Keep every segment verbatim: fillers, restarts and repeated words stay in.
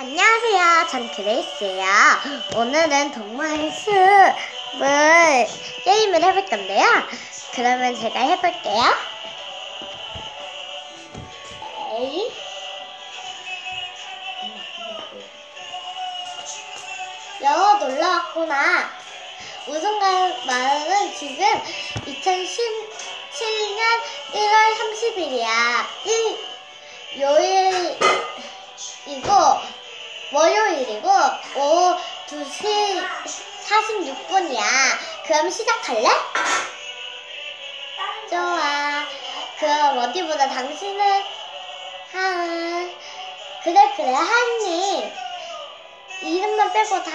안녕하세요. 전 그레이스예요. 오늘은 동물 숲을 게임을 해볼 건데요. 그러면 제가 해볼게요. 에이. 여우 놀러 왔구나. 우승관 마을은 지금 이천십칠 년 일월 삼십일이야. 일, 요일이고 월요일이고 오후 두 시 사십육 분이야. 그럼 시작할래? 좋아. 그럼 어디보다 당신은 한 그래 그래 한님 이름만 빼고 다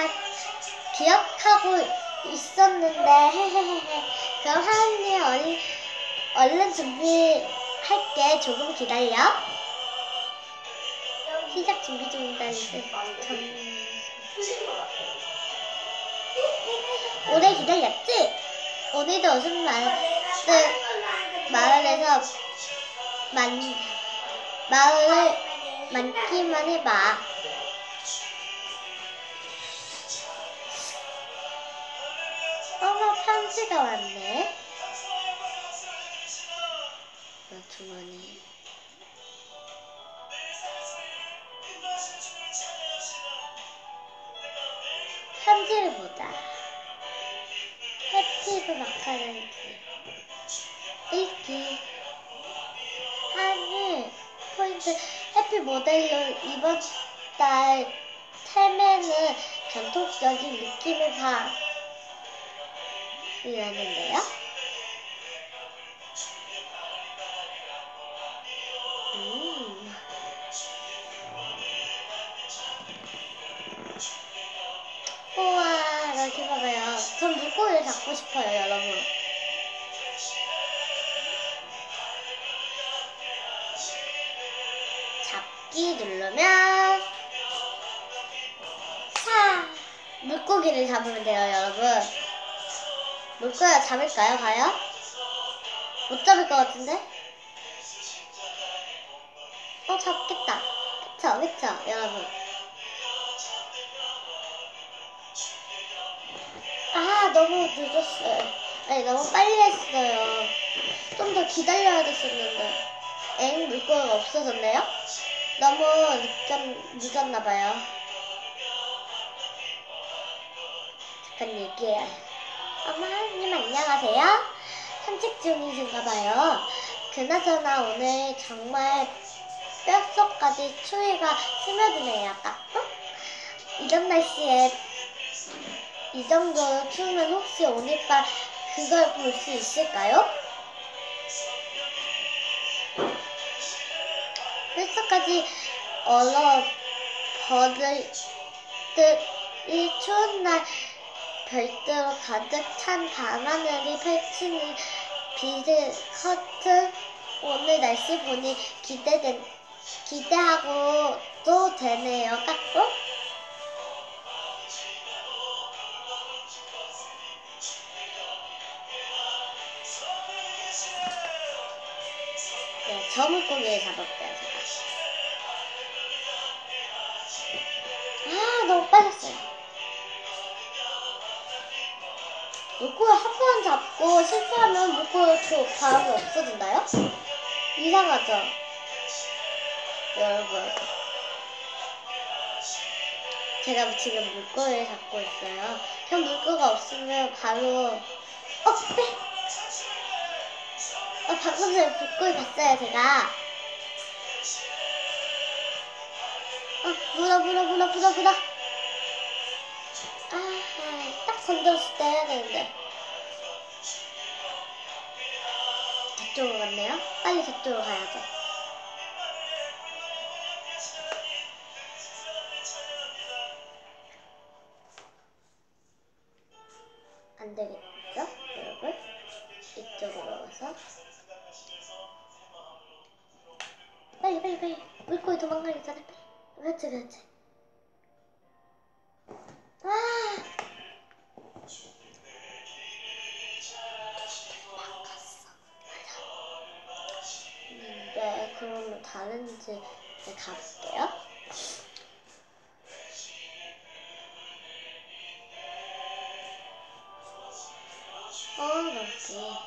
기억하고 있었는데 헤헤헤. 그럼 한님 얼른, 얼른 준비할게. 조금 기다려. 시작 준비 중이다. 이제 오래 기다렸지? 오늘도 무슨 마을, 마을에서 만, 마을 만기만 해봐. 어머, 편지가 왔네. 나 주머니. 편지를 보자. 해피브 마카로니 읽기. 하늘 포인트. 해피 모델로 이번 달 템에는 전통적인 느낌을 봐. 이랬는데요. 음. 우와, 이렇게 봐봐요. 전 물고기를 잡고 싶어요, 여러분. 잡기 누르면 사! 물고기를 잡으면 돼요, 여러분. 물고기 잡을까요, 과연? 못 잡을 것 같은데? 어, 잡겠다. 그쵸, 그쵸, 여러분. 아, 너무 늦었어요. 아니, 너무 빨리 했어요. 좀 더 기다려야 됐었는데. 엥, 물고기가 없어졌네요? 너무 늦었, 늦었나봐요. 잠깐 얘기해요. 어머님, 안녕하세요? 산책 중이신가봐요. 그나저나 오늘 정말 뼛속까지 추위가 스며드네요. 아까. 어? 이런 날씨에 이 정도로 추우면 혹시 오늘 밤 그걸 볼 수 있을까요? 뼛속까지 얼어 버들듯이 추운 날 별도로 가득 찬 밤하늘이 펼치는 비를 커튼. 오늘 날씨 보니 기대된, 기대하고 또 되네요. 까꿍? 네, 저 물고기를 잡았어요, 제가. 아, 너무 빠졌어요. 물고기 한 번 잡고 실패하면 물고기 또 바람이 없어진다요? 이상하죠? 여러분. 제가 지금 물고기를 잡고 있어요. 형 물고기가 없으면 바로, 어, 빼! 어, 방금 전에 물고기 봤어요, 제가. 어, 물어, 물어, 물어, 물어, 물어. 아, 딱 건졌을 때 해야 되는데. 저쪽으로 갔네요. 빨리 저쪽으로 가야죠. 안 되겠죠, 여러분? 이쪽으로 와서. 빨리 빨리 빨리 물고기 도망가기 전에 빨리. 그렇지 그렇지. 아, 바꿨어. 네, 그러면 다른지 가볼게요. 어, 그렇지. 어.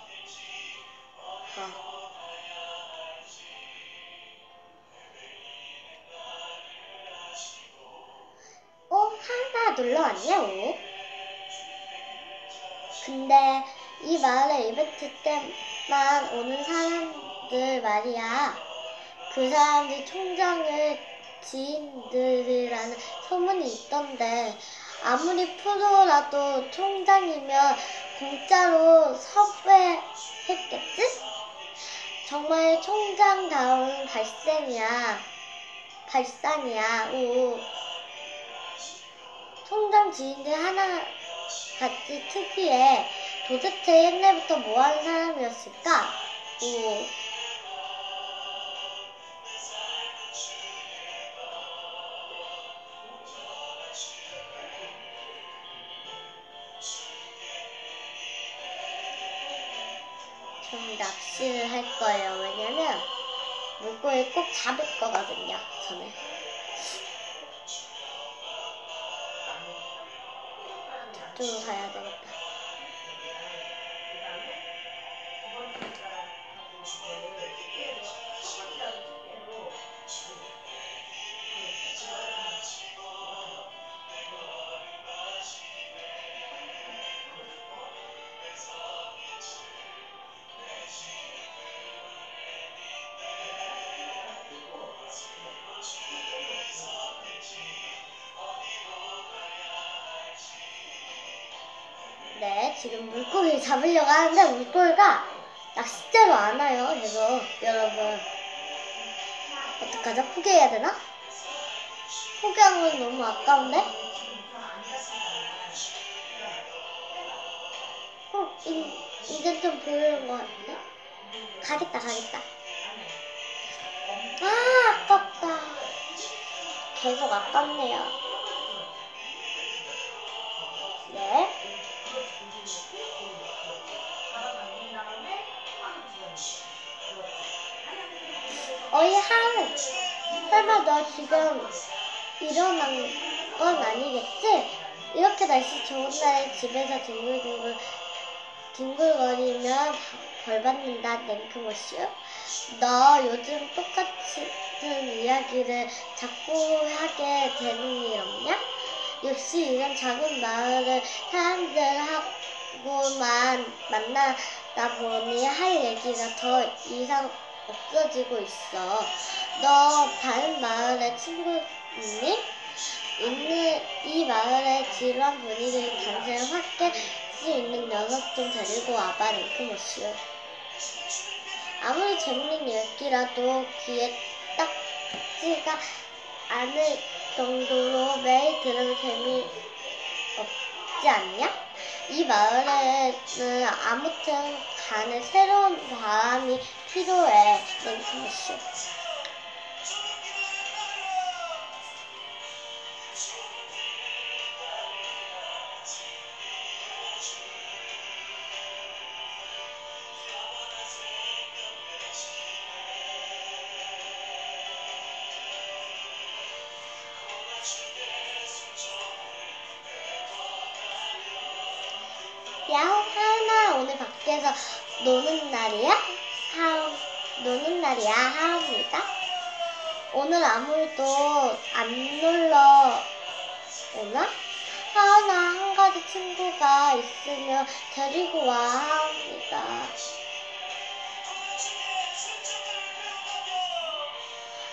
놀러 왔냐, 오? 근데 이 마을의 이벤트 때만 오는 사람들 말이야. 그 사람들이 총장의 지인들이라는 소문이 있던데, 아무리 프로라도 총장이면 공짜로 섭외했겠지? 정말 총장다운 발상이야. 발상이야, 오. 총장 지인들 하나같이 특이해. 도대체 옛날부터 뭐하는 사람이었을까? 오. 좀 낚시를 할 거예요. 왜냐면 물고기 꼭 잡을 거거든요, 저는. 쭉 가야 되겠다. 네, 지금 물고기를 잡으려고 하는데 물고기가 낚싯대로 안 와요. 그래서 여러분 어떡하죠? 포기해야 되나? 포기한 건 너무 아까운데? 어, 이, 이제 좀 보이는 것 같은데? 가겠다, 가겠다. 아, 아깝다. 계속 아깝네요. 어이, 한, 설마 너 지금 일어난 건 아니겠지? 이렇게 날씨 좋은 날에 집에서 뒹굴뒹굴 뒹굴거리면 벌 받는다, 냉크모슈. 너 요즘 똑같은 이야기를 자꾸 하게 되는 일 없냐? 역시 이런 작은 마을을 사람들하고만 만나다 보니 할 얘기가 더 이상 없어지고 있어. 너 다른 마을에 친구 있니? 있는 이 마을의 지루한 분위기를 당장 확 깰 수 있는 녀석 좀 데리고 와봐, 냉크모슈. 아무리 재밌는 얘기라도 귀에 딱지가 않을 정도로 매일 들으면 재미없지 않냐? 이 마을에는 아무튼 간에 새로운 바람이 필요해, 냉크모슈. 야호, 하은아, 오늘 밖에서 노는 날이야? 하은, 노는 날이야, 하은이다. 오늘 아무도 안 놀러 오나? 하은아, 한 가지 친구가 있으면 데리고 와, 하은이다.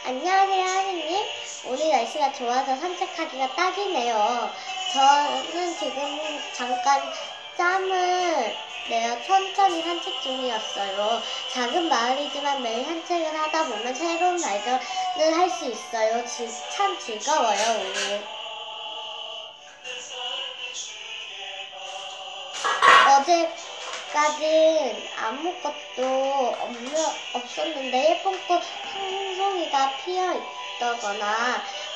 안녕하세요, 하은님. 오늘 날씨가 좋아서 산책하기가 딱이네요. 저는 지금 잠깐 짬을 내어 천천히 산책 중이었어요. 작은 마을이지만 매일 산책을 하다 보면 새로운 발견을 할 수 있어요. 지, 참 즐거워요, 오늘. 어제까진 아무것도 없는, 없었는데 예쁜 꽃 한 송이가 피어있다거나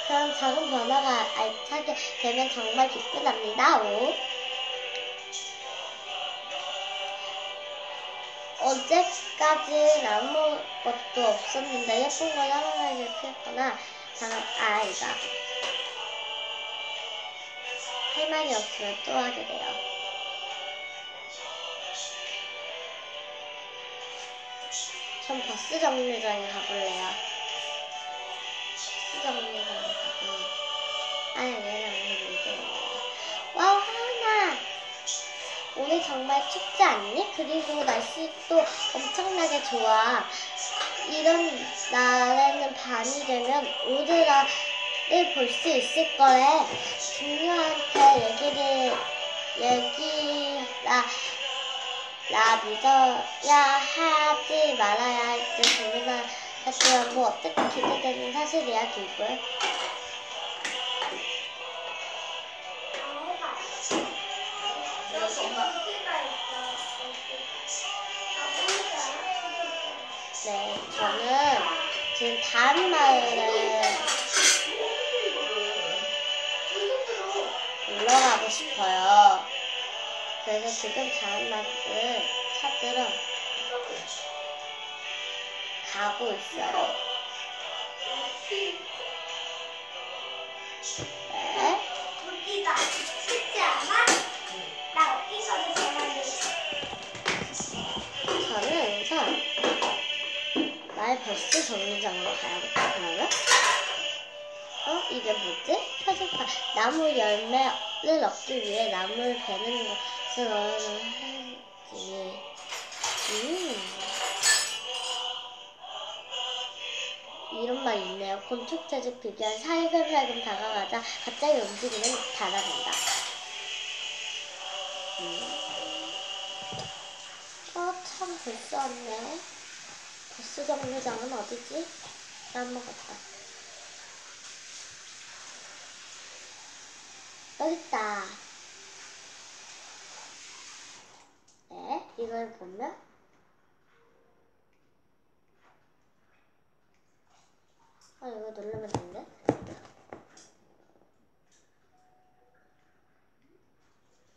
그런 작은 변화가 알차게 되면 정말 기쁘답니다, 오. 어제까진 아무것도 없었는데 예쁜 걸 하나를 피웠거나 방금 아이다. 할 말이 없으면 또 하게 돼요. 전 버스 정류장에 가볼래요. 버스 정류장에 가고. 아니, 얘는 오늘 이거예요. 와우, 하은아! 오늘 정말 춥지 않니? 그리고 날씨도 엄청나게 좋아. 이런 날에는 밤이 되면 오드라를 볼 수 있을 거래. 동료한테 얘기를, 얘기라. 나 믿어야 하지 말아야 할지 고민을 했지만 뭐 어떻게 기대되는 사실이야, 기분. 네, 저는 지금 다른 마을에 올라가고 싶어요. 그래서 지금 다음 마을을 찾으러 가고 있어요. 네? 우리 나 쉽지 않아? 나 어디서도 잘하는 저는 우선 나의 버스 정류장으로 가야겠다고요? 어? 이게 뭐지? 표지판. 나무 열매를 얻기 위해 나무를 베는 거. 음. 이런 말 있네요. 곤충 채집 비결. 살금살금 다가가자 갑자기 움직이는 달아난다. 음. 어, 참 벌써 왔네. 버스 정류장은 어디지? 까먹었다. 여깄다. 이걸 보면 아 이거 누르면 되는데?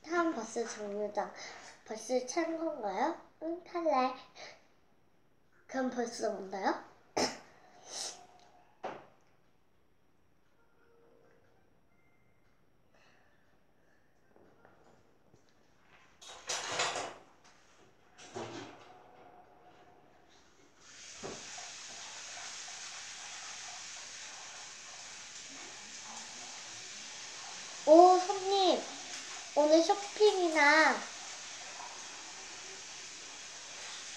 다음 버스 정류장. 버스 찬 건가요? 응, 탈래. 그럼 벌써 온다요? 오, 손님, 오늘 쇼핑이나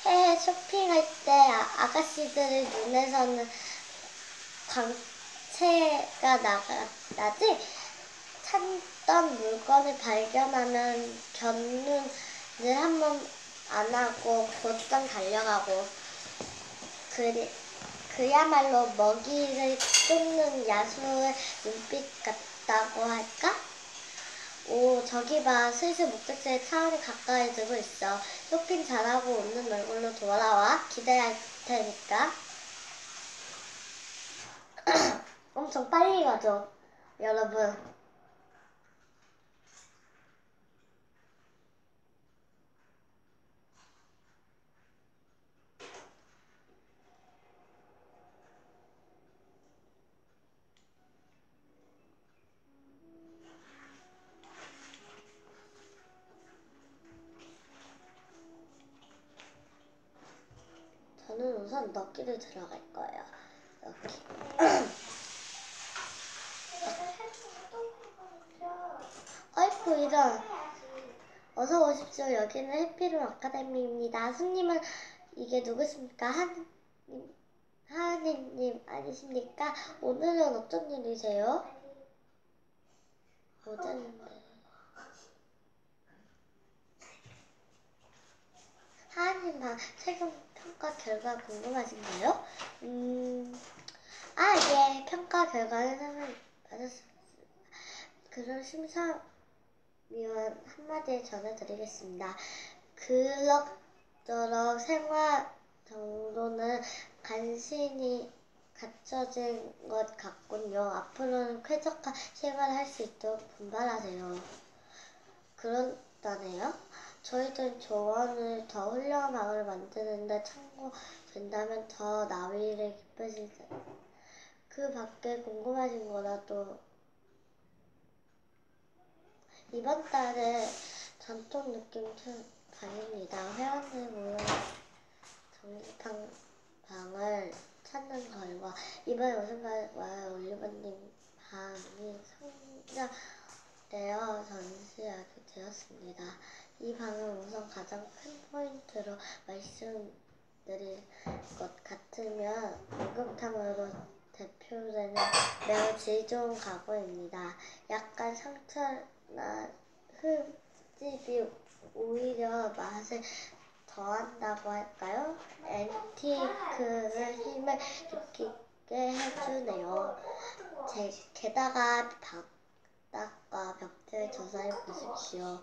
해외 쇼핑할 때 아가씨들의 눈에서는 광채가 나지? 찾던 물건을 발견하면 견눈을 한번 안 하고 곧장 달려가고 그리, 그야말로 먹이를 쫓는 야수의 눈빛 같다. 라고 할까? 오, 저기 봐. 슬슬 목적지에 차원이 가까이 들고 있어. 쇼핑 잘하고 웃는 얼굴로 돌아와. 기대할 테니까. 엄청 빨리 가죠, 여러분. 저는 우선 넣기를 들어갈 거예요. 넣기. 아이고, 이런. 어서 오십시오. 여기는 해피룸 아카데미입니다. 손님은 이게 누구십니까? 하은님, 하은님 아니십니까? 오늘은 어쩐 일이세요? 못 왔는데. 하은님, 나 최근 평가 결과 궁금하신가요? 음, 아, 예, 평가 결과는 상을 받았습니다. 그럼 심사위원 한마디 전해드리겠습니다. 그럭저럭 생활 정도는 간신히 갖춰진 것 같군요. 앞으로는 쾌적한 생활을 할 수 있도록 분발하세요. 그렇다네요. 저희들 조언을 더 훌륭한 방을 만드는데 참고된다면 더 나위를 기쁘실 텐데 그 밖에 궁금하신 거라도 이번 달에 전통 느낌 강입니다. 회원들 모여 정립한 방을 찾는 결과 이번 영상과 올리버님 방이 선정되어 전시하게 되었습니다. 이 방은 우선 가장 큰 포인트로 말씀드릴 것 같으면 목욕탕으로 대표되는 매우 질 좋은 가구입니다. 약간 상처나 흙집이 오히려 맛을 더한다고 할까요? 앤티크를 힘을 느끼게 해주네요. 제, 게다가 바닥과 벽을 조사해 보십시오.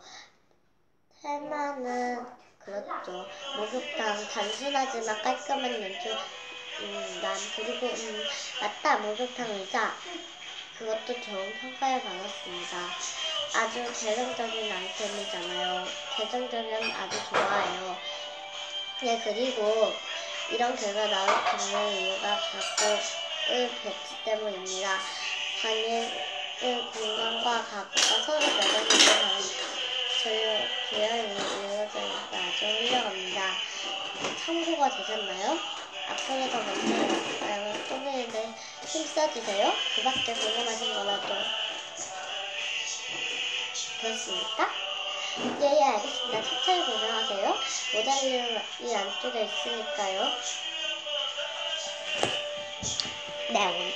테마는 그렇죠. 목욕탕 단순하지만 깔끔한 연출. 음, 난 그리고 음, 맞다 목욕탕 의자 그것도 좋은 평가를 받았습니다. 아주 개성적인 아이템이잖아요. 개성적이면 아주 좋아해요. 네, 그리고 이런 결과 나올 경우의 이유가 가구의 배치 때문입니다. 방의 공간과 가구가 서로 매달리는 조율, 조율이 이루어지니까 아주 훌륭합니다. 참고가 되셨나요? 앞으로 더 멋진 다양한 소개에 힘써주세요. 그 밖에 궁금하신 거나 또 그렇습니까? 예, 예, 알겠습니다. 천천히 고정하세요. 모자이 안쪽에 있으니까요. 네, 오늘.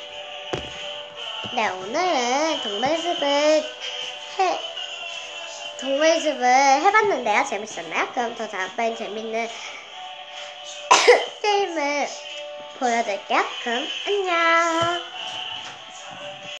네, 오늘은 동물숲을 해, 동물숲을 해봤는데요. 재밌었나요? 그럼 더 다음번엔 재밌는 게임을 보여드릴게요. 그럼 안녕.